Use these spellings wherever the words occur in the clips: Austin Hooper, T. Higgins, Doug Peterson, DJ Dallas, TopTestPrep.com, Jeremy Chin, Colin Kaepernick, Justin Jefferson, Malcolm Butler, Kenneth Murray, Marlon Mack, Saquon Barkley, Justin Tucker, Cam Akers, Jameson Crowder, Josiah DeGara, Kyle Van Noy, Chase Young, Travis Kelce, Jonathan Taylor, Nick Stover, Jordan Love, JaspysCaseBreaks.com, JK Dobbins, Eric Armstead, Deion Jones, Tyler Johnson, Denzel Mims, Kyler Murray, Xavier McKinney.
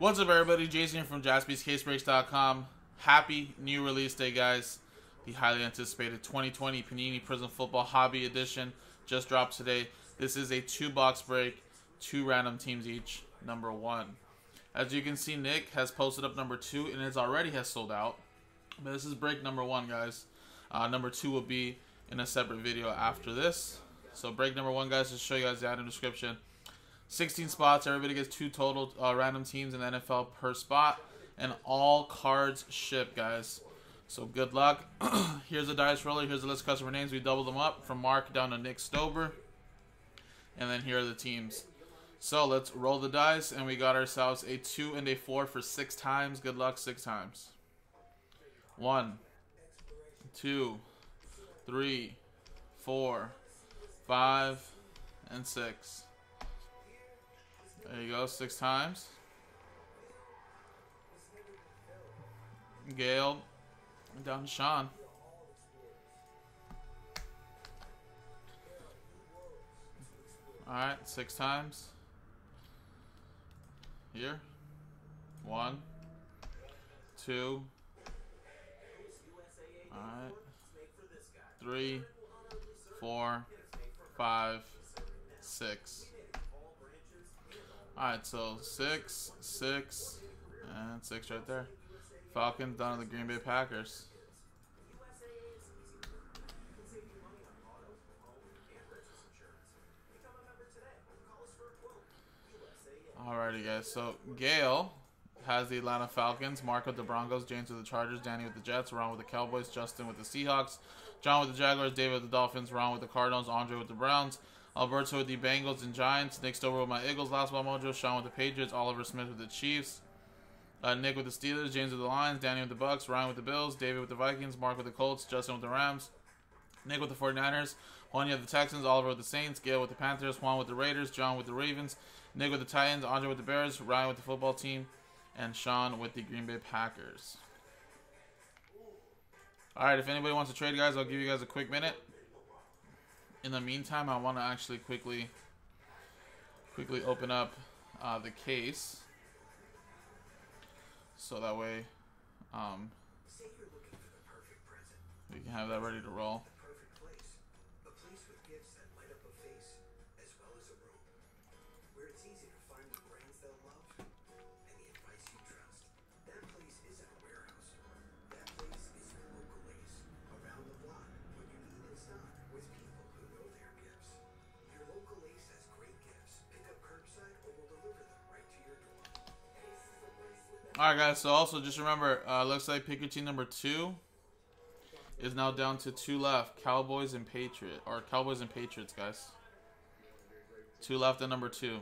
What's up, everybody? Jason here from JaspysCaseBreaks.com. Happy new release day, guys. The highly anticipated 2020 Panini Prizm Football Hobby Edition just dropped today. This is a two-box break, two random teams each, number one. As you can see, Nick has posted up number two, and it already has sold out. But this is break number one, guys. Number two will be in a separate video after this. So break number one, guys, to show you guys the item description. 16 spots, everybody gets two total random teams in the NFL per spot, and all cards ship, guys. So good luck. Here's a dice roller, here's the list of customer names. We doubled them up from Mark down to Nick Stover, and then here are the teams. So let's roll the dice, and we got ourselves a 2 and a 4 for 6 times. Good luck 6 times. 1, 2, 3, 4, 5, and 6. There you go, 6 times. Gale, down to Sean. Alright, 6 times. Here. 1, 2. Alright. 3, 4, 5, 6. Alright, so 6, 6, and 6 right there. Falcons down to the Green Bay Packers. Alrighty, guys, so Gale has the Atlanta Falcons, Mark with the Broncos, James with the Chargers, Danny with the Jets, Ron with the Cowboys, Justin with the Seahawks, John with the Jaguars, David with the Dolphins, Ron with the Cardinals, Andre with the Browns, Alberto with the Bengals and Giants, Nick Stover with my Eagles, Last Ball Mojo, Sean with the Patriots, Oliver Smith with the Chiefs, Nick with the Steelers, James with the Lions, Danny with the Bucks, Ryan with the Bills, David with the Vikings, Mark with the Colts, Justin with the Rams, Nick with the 49ers, Juan with the Texans, Oliver with the Saints, Gale with the Panthers, Juan with the Raiders, John with the Ravens, Nick with the Titans, Andre with the Bears, Ryan with the football team, and Sean with the Green Bay Packers. Alright, if anybody wants to trade, guys, I'll give you guys a quick minute. In the meantime, I want to actually quickly open up the case, so that way we can have that ready to roll. Alright, guys, so also just remember, looks like pick your team number 2 is now down to 2 left. Cowboys and Patriots, guys. 2 left at number 2.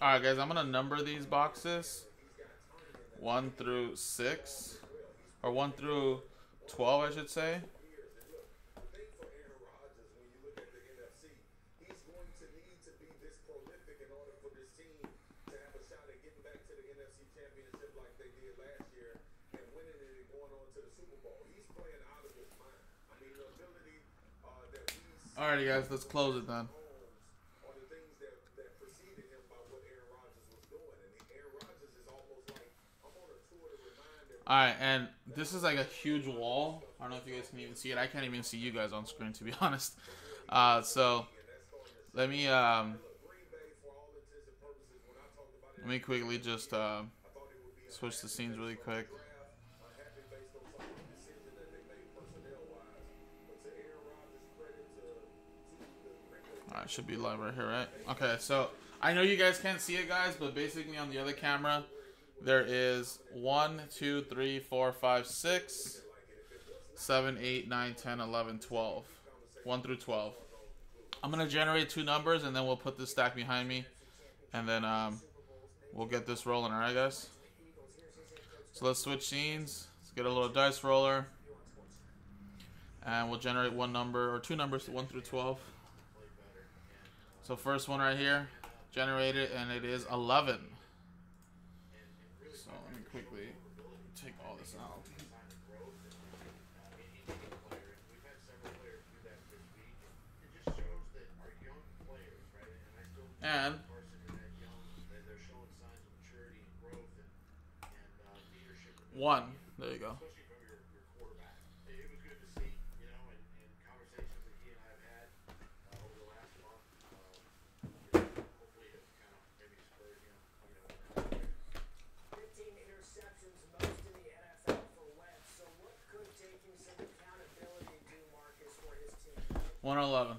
Alright, guys, I'm going to number these boxes 1 through 6, or 1 through 12, I should say. Alrighty, guys, let's close it then. Alright, and this is like a huge wall. I don't know if you guys can even see it. I can't even see you guys on screen, to be honest. So let me quickly just switch the scenes really quick. Alright, should be live right here, right? Okay, so I know you guys can't see it, guys, but basically on the other camera, there is 1, 2, 3, 4, 5, 6, 7, 8, 9, 10, 11, 12. 1 through 12. I'm going to generate two numbers, and then we'll put this stack behind me. And then we'll get this rolling, alright, guys? So let's switch scenes. Let's get a little dice roller. And we'll generate one number, or two numbers, 1 through 12. So first one right here, generated, and it is 11. So let me quickly take all this out. And one, there you go. One 11.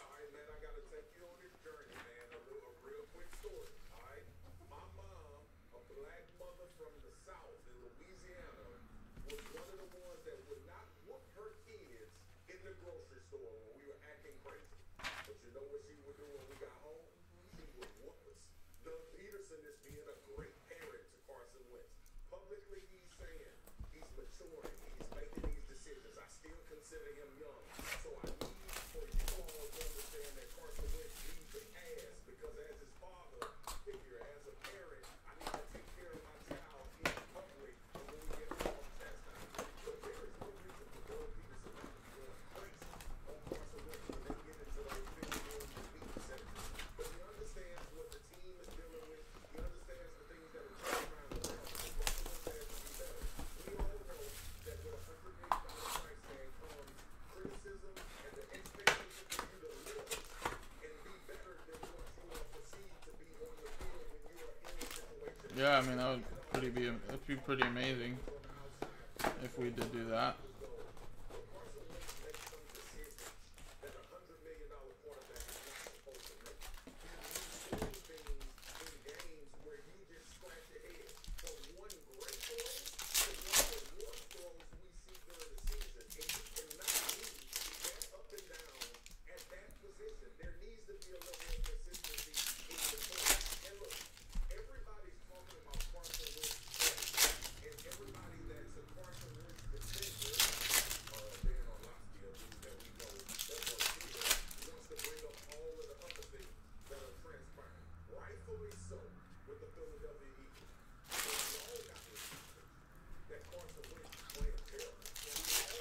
Alright, man, I gotta take you on this journey, man. A real quick story. Alright. My mom, a black mother from the South in Louisiana, was one of the ones that would not whoop her kids in the grocery store when we were acting crazy. But you know what she would do when we got home? She would whoop us. Doug Peterson is being a great parent to Carson Wentz. Publicly he's saying he's maturing, he's making these decisions. I still consider him young. So I need for you all to understand that Carson Wentz needs the ass, because as his father figure, as a parent, I need to take care of my child in public and when we get off test time. But there is no reason for those people to not be going crazy on Carson Wentz when they get into those 50 years of being sections. But he understands what the team is dealing with, he understands the things that are going around the world. Carson Wentz has to be better. We all know that with $108 price tag comes criticism and the expectation for you to live and be better than what you are perceived to be on the field when you are in a situation. Yeah, I mean, that would be pretty amazing if we did do that.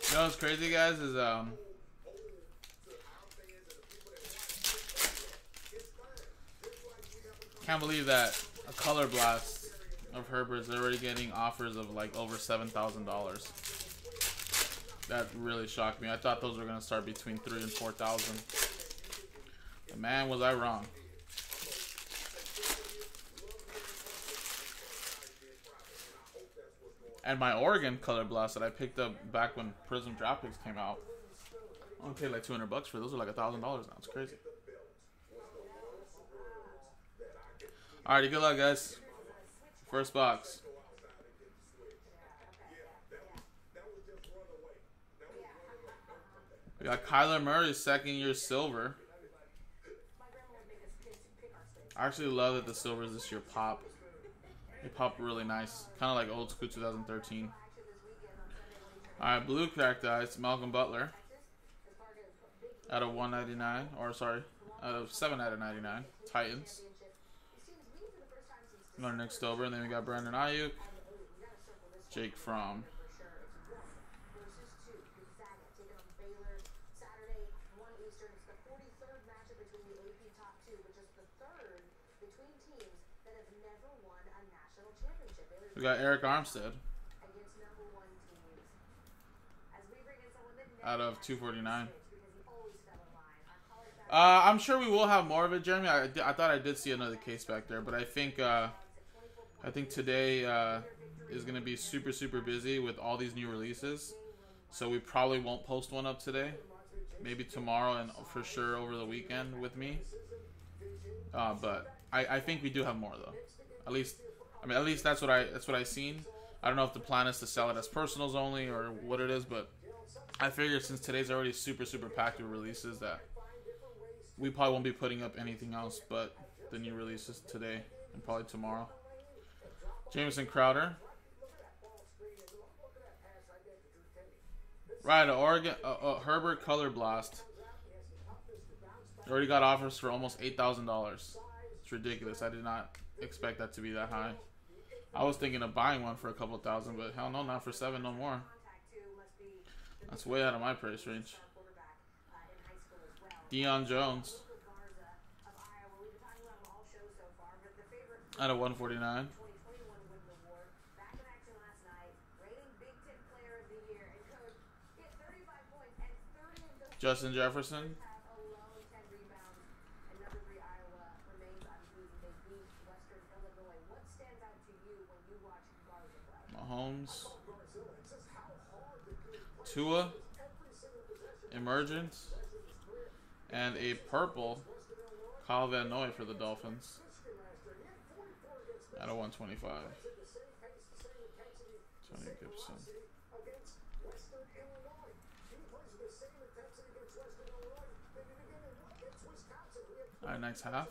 You know what's crazy, guys, is can't believe that a color blast of Herbert's, they're already getting offers of like over $7,000. That really shocked me. I thought those were gonna start between $3,000 and $4,000. But man, was I wrong. And my Oregon color blast that I picked up back when Prizm Draft Picks came out, I only paid like $200 for those. Are like $1,000 now. It's crazy. Alrighty, good luck, guys. First box. We got Kyler Murray, second-year silver. I actually love that the silvers this year pop. They pop really nice. Kind of like old school 2013. Alright, blue cracked ice, Malcolm Butler. Out of 199. Or sorry, out of 7/99. Titans. Another Nick Stover. And then we got Brandon Ayuk. Jake Fromm. We got Eric Armstead. out of 249. I'm sure we will have more of it, Jeremy. I thought I did see another case back there, but I think today is going to be super, super busy with all these new releases. So we probably won't post one up today. Maybe tomorrow and for sure over the weekend with me. But I think we do have more though. At least, I mean, at least that's what I seen. I don't know if the plan is to sell it as personals only or what it is, but I figure since today's already super, super packed with releases that we probably won't be putting up anything else but the new releases today and probably tomorrow. Jameson Crowder. Right, Oregon, Herbert Color Blast. Already got offers for almost $8,000. It's ridiculous. I did not expect that to be that high. I was thinking of buying one for a couple thousand, but hell no, not for $7,000 no more. That's way out of my price range. Deion Jones. Out of 149. Justin Jefferson. Mahomes. Tua. Emergence. And a purple Kyle Van Noy for the Dolphins. Out of 125. Tony Gibson. All right, next half.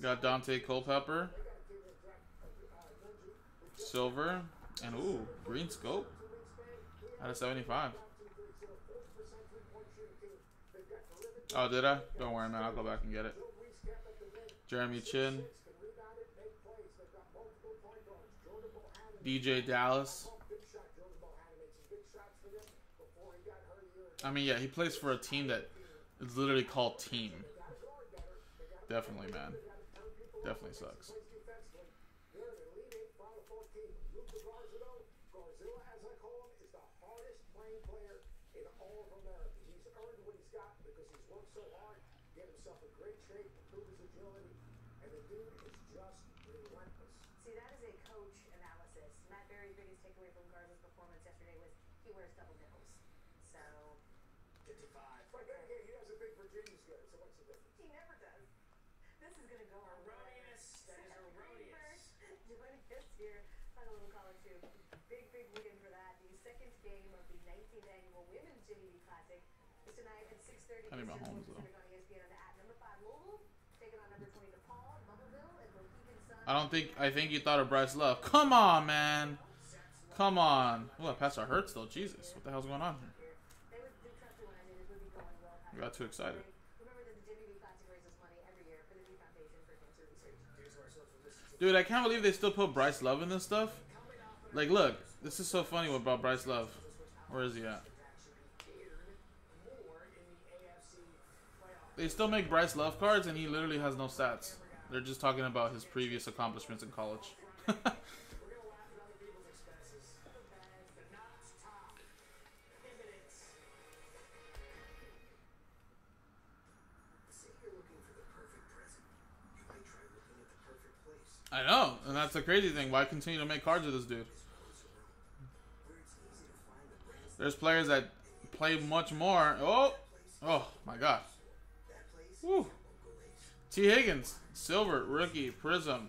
Got Dante Culpepper. Silver. And, ooh, green scope. Out of 75. Oh, did I? Don't worry, man. I'll go back and get it. Jeremy Chin. DJ Dallas. I mean, yeah, he plays for a team that is literally called Team. Definitely, man. Definitely sucks. I need my homes, though. I think you thought of Bryce Love. Come on, man. Come on. Well, that pass hurts, though. Jesus, what the hell's going on here? I got too excited. Dude, I can't believe they still put Bryce Love in this stuff. Like, look. This is so funny about Bryce Love. Where is he at? They still make Bryce Love cards, and he literally has no stats. They're just talking about his previous accomplishments in college. I know, and that's the crazy thing. Why continue to make cards with this dude? There's players that play much more. Oh my God. Woo. T. Higgins, silver, rookie, prism,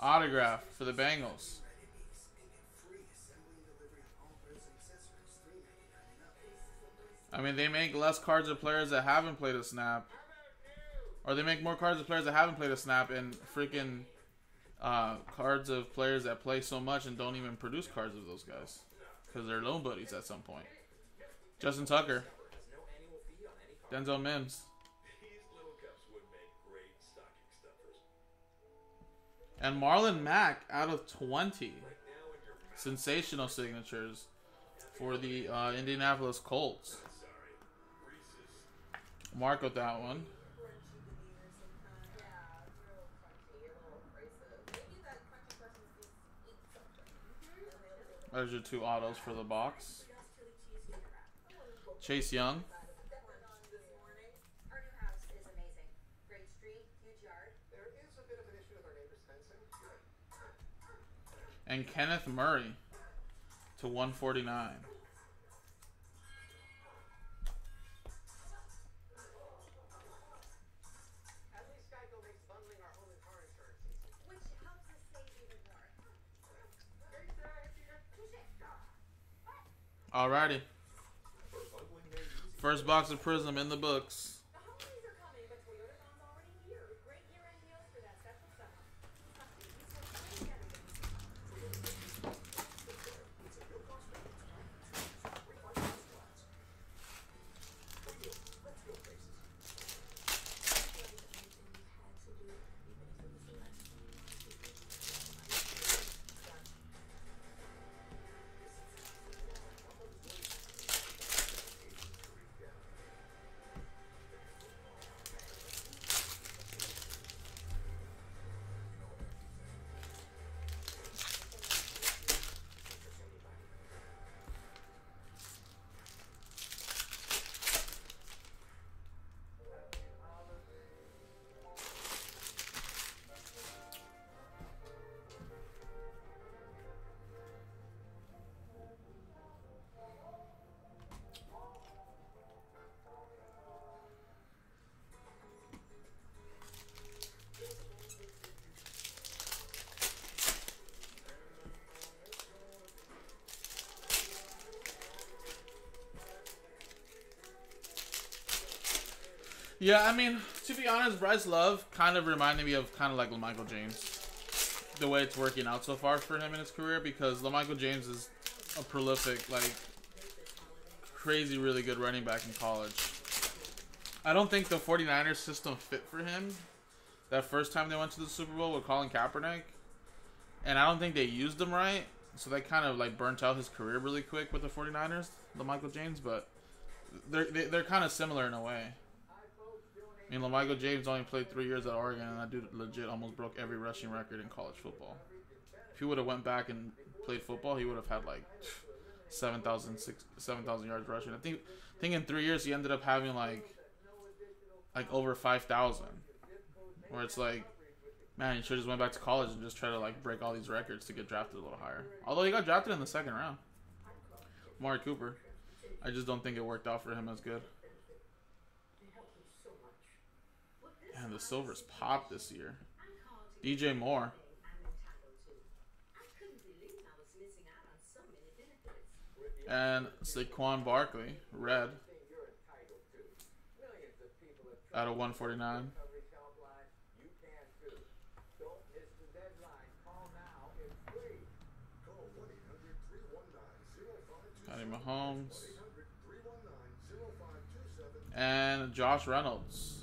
autograph for the Bengals. I mean, they make less cards of players that haven't played a snap. Or they make more cards of players that haven't played a snap and freaking cards of players that play so much and don't even produce cards of those guys. Because they're loan buddies at some point. Justin Tucker. Denzel Mims. And Marlon Mack out of 20. Sensational signatures for the Indianapolis Colts. Mark with that one. There's your two autos for the box. Chase Young. And Kenneth Murray to 149. Alrighty. First box of Prism in the books. Yeah, I mean, to be honest, Bryce Love kind of reminded me of like LeMichael James. The way it's working out so far for him in his career, because LeMichael James is a prolific, like, crazy really good running back in college. I don't think the 49ers system fit for him that first time they went to the Super Bowl with Colin Kaepernick. And I don't think they used him right, so they kind of, like, burnt out his career really quick with the 49ers, LeMichael James, but they're kind of similar in a way. I mean, LeMichael James only played 3 years at Oregon, and that dude legit almost broke every rushing record in college football. If he would have went back and played football, he would have had like 7,000 yards rushing. I think in 3 years he ended up having like over 5,000. Where it's like, man, he should have just went back to college and just try to like break all these records to get drafted a little higher. Although he got drafted in the second round, Amari Cooper. I just don't think it worked out for him as good. Man, the silvers popped this year. DJ Moore. And Saquon Barkley, red. Out of 149. Patty Mahomes. And Josh Reynolds.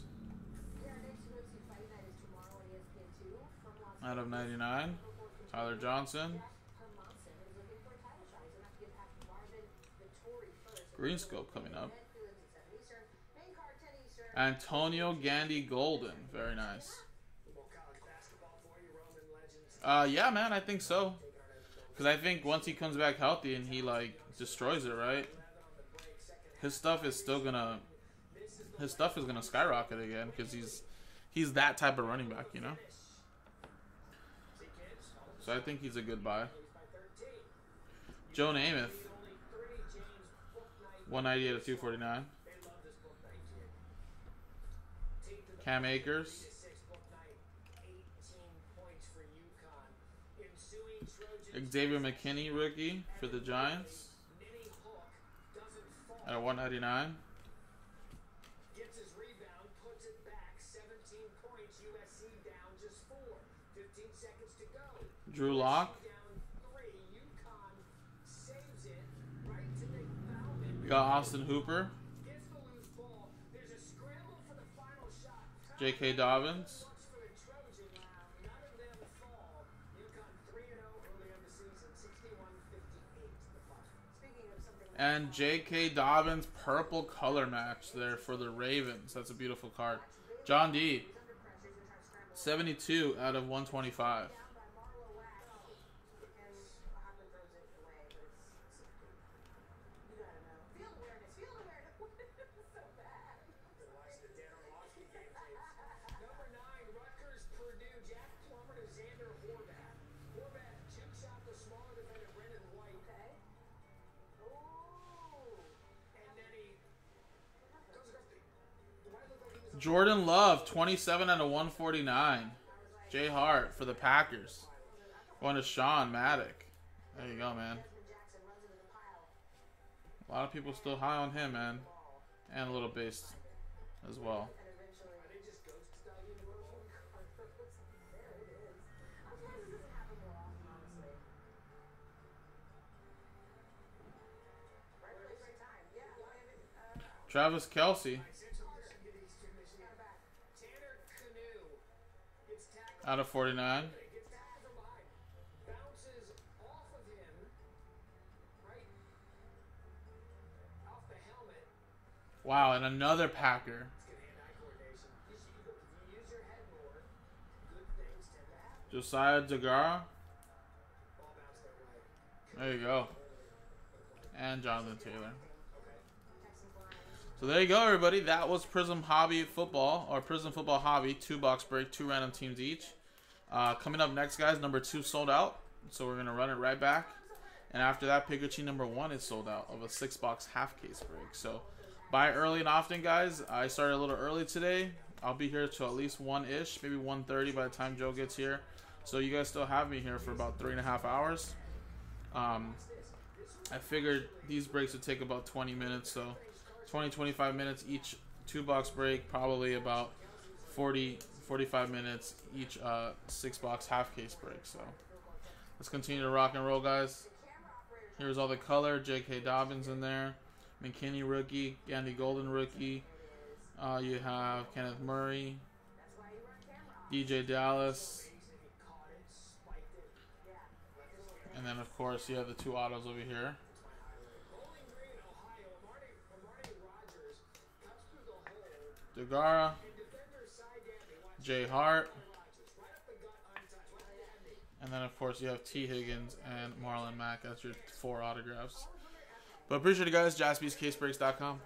Out of 99, Tyler Johnson. Green scope coming up. Antonio Gandy Golden. Very nice. Yeah, man, I think so. Because I think once he comes back healthy and he, like, destroys it, right? His stuff is still going to... His stuff is going to skyrocket again because he's that type of running back, you know? So I think he's a good buy. Joe Namath. 190 out of 249. Cam Akers. Xavier McKinney, rookie for the Giants. At a 199. Drew Lock. Got Austin Hooper. JK Dobbins. And JK Dobbins purple color match there for the Ravens. That's a beautiful card. John D. 72 out of 125. Jordan Love, 27/149. Jay Hart for the Packers. Going to Sean Maddock. There you go, man. A lot of people still high on him, man. And a little base as well. Travis Kelce. /49. Wow, and another Packer. Josiah DeGara. There you go. And Jonathan Taylor. So there you go, everybody. That was Prizm Hobby Football, or Prizm Football Hobby. 2 box break, 2 random teams each. Coming up next, guys, number 2 sold out. So we're going to run it right back. And after that, Pikachu number 1 is sold out of a 6 box half case break. So buy early and often, guys. I started a little early today. I'll be here till at least 1-ish, maybe 1:30 by the time Joe gets here. So you guys still have me here for about 3.5 hours. I figured these breaks would take about 20 minutes, so 20, 25 minutes each 2 box break, probably about 40, 45 minutes each 6 box half case break. So let's continue to rock and roll, guys. Here's all the color. JK Dobbins in there. McKinney rookie, Gandy Golden rookie. You have Kenneth Murray, DJ Dallas, and then of course you have the 2 autos over here. DeGara, Jay Hart, and then of course you have T. Higgins and Marlon Mack. That's your 4 autographs. But appreciate it, guys. JaspysCaseBreaks.com.